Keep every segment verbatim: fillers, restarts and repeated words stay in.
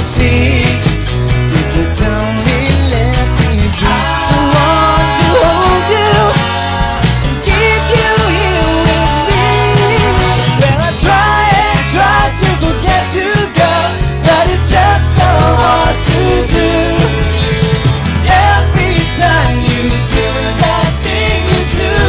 seek. If you don't be, let me be. I want to hold you and keep you here with me. Well, I try and try to forget you, girl, but it's just so hard to do. Every time you do that thing you do.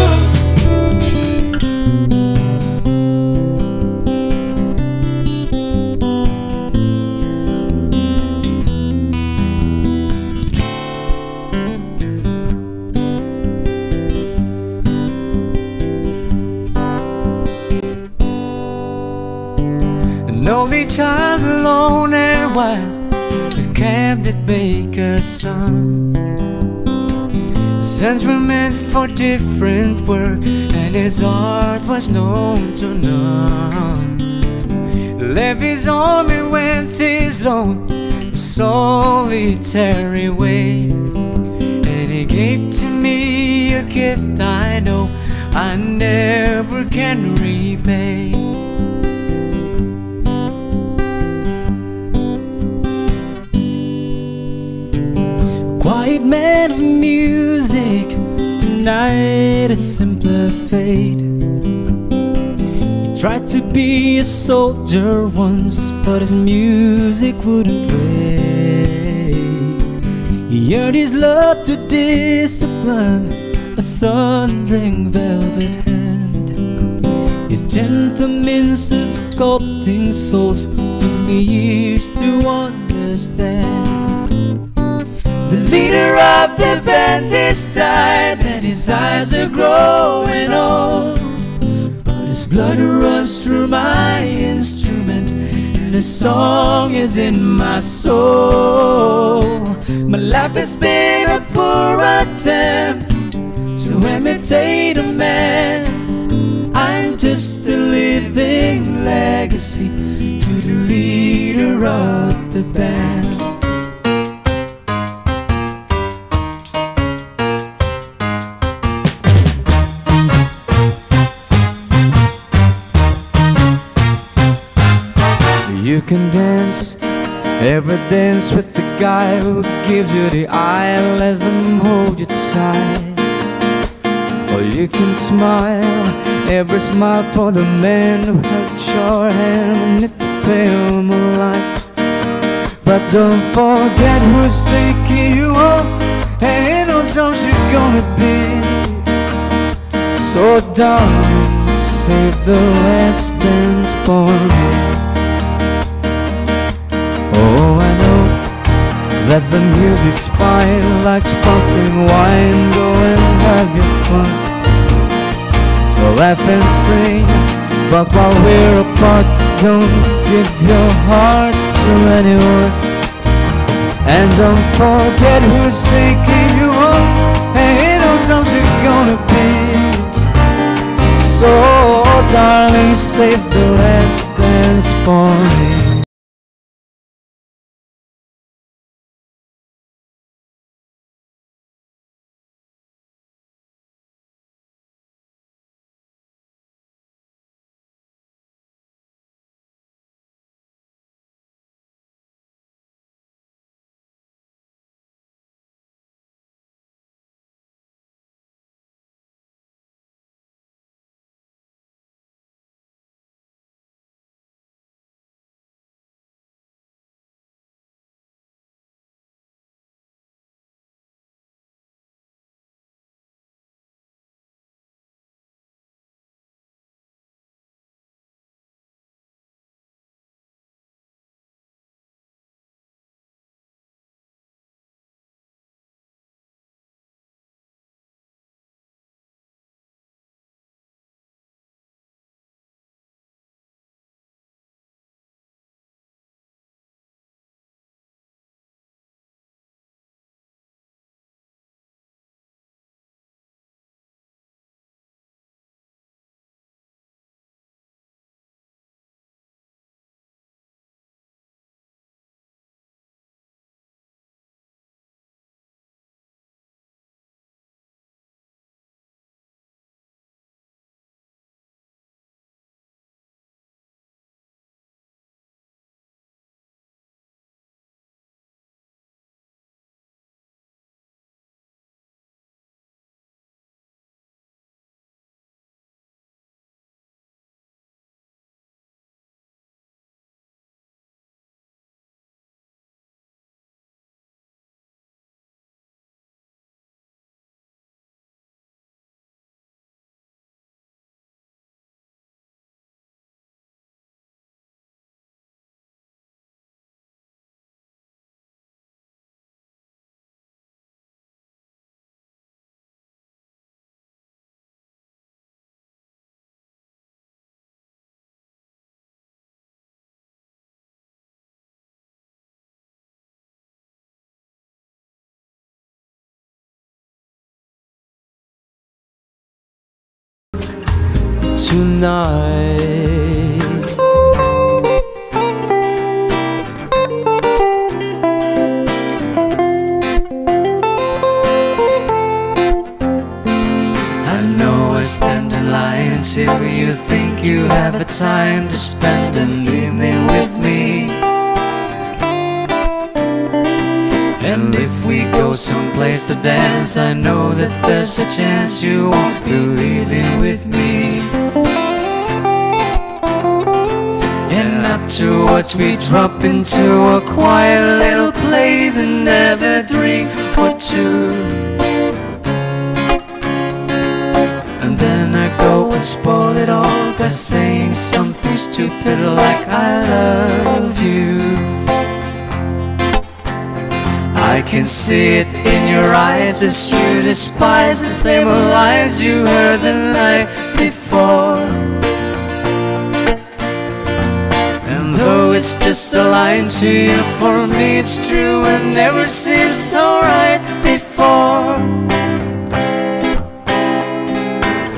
An only child, alone and wild, the cabinet maker's son. Sons were meant for different work, and his art was known to none. Levies only went his lone, solitary way, and he gave to me a gift I know I never can repay. Quiet man of music, tonight a simpler fate. He tried to be a soldier once, but his music wouldn't play. He earned his love to discipline, a thundering velvet hand. His gentle means of sculpting souls took me years to understand. The leader of the band is tired, and his eyes are growing old, but his blood runs through my instrument, and the song is in my soul. My life has been a poor attempt to imitate a man. I'm just a living legacy to the leader of the band. You can dance, ever dance with the guy who gives you the eye, let them hold you tight. Or you can smile, every smile for the man who held your hand in the pale moonlight. But don't forget who's taking you home, and those songs you're gonna be. So darling, save the last dance for me. Oh, I know that the music's fine, like sparkling wine. Go and have your fun. We'll laugh and sing, but while we're apart, don't give your heart to anyone. And don't forget who's taking you home, and those songs you're gonna be. So, darling, save the last dance for me. tonight. I know I stand in line till you think you have a time to spend an evening with me. And if we go someplace to dance, I know that there's a chance you won't be leaving with me. And afterwards we drop into a quiet little place and have a drink or two. And then I go and spoil it all by saying something stupid like I love you. I can see it in your eyes as you despise the same lies you heard the night before. And though it's just a line to you, for me it's true and never seemed so right before.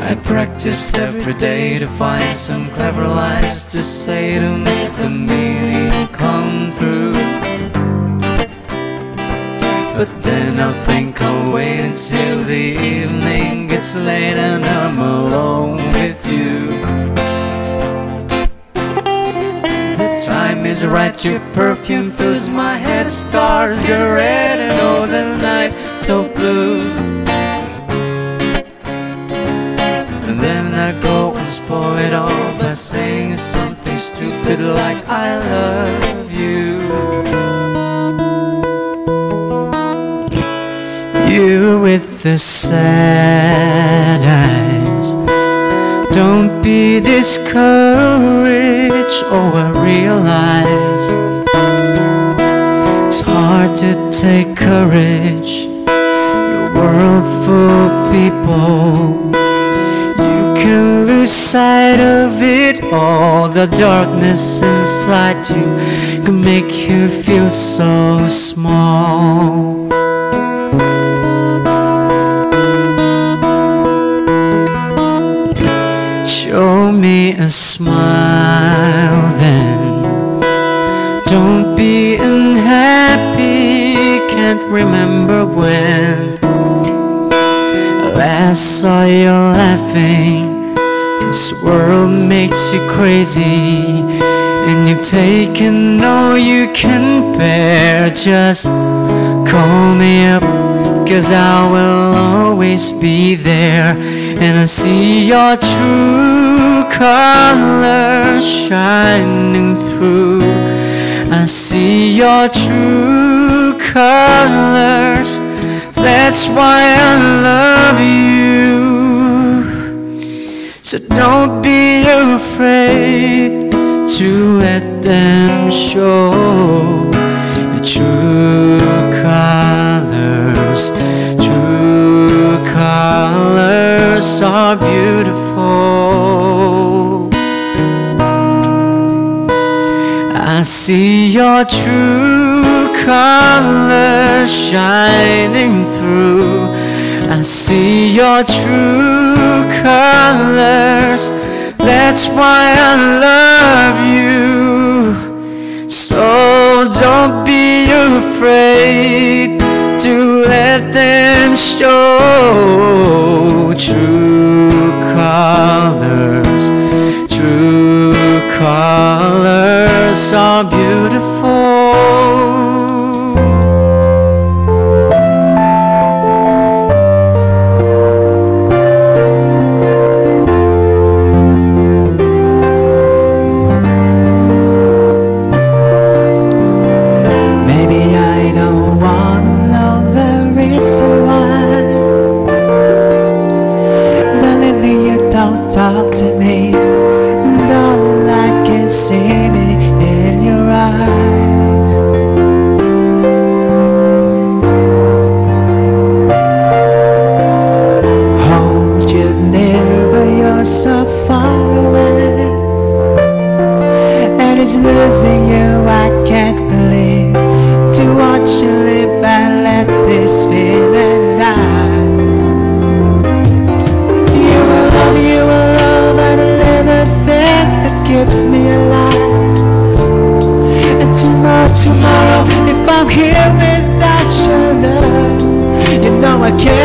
I practiced every day to find some clever lies to say to make the meaning come through. But then I'll think I'll wait until the evening gets late and I'm alone with you. The time is right, your perfume fills my head, stars get red and all the night so blue. And then I go and spoil it all by saying something stupid like I love you. You with the sad eyes, don't be discouraged, oh I realize it's hard to take courage in a world full of people. You can lose sight of it all, the darkness inside you can make you feel so small. Show me a smile then, don't be unhappy, can't remember when last saw you laughing. This world makes you crazy and you've taken all you can bear. Just call me up, cause I will always be there, and I see your true color shining through. I see your true colors, that's why I love you. So don't be afraid to let them show your true colors. True colors are beautiful. I see your true colors shining through. I see your true colors, that's why I love you. So don't be afraid to let them show true colors. True colors are beautiful. See me in your eyes. I'm here without your love. You know I can't.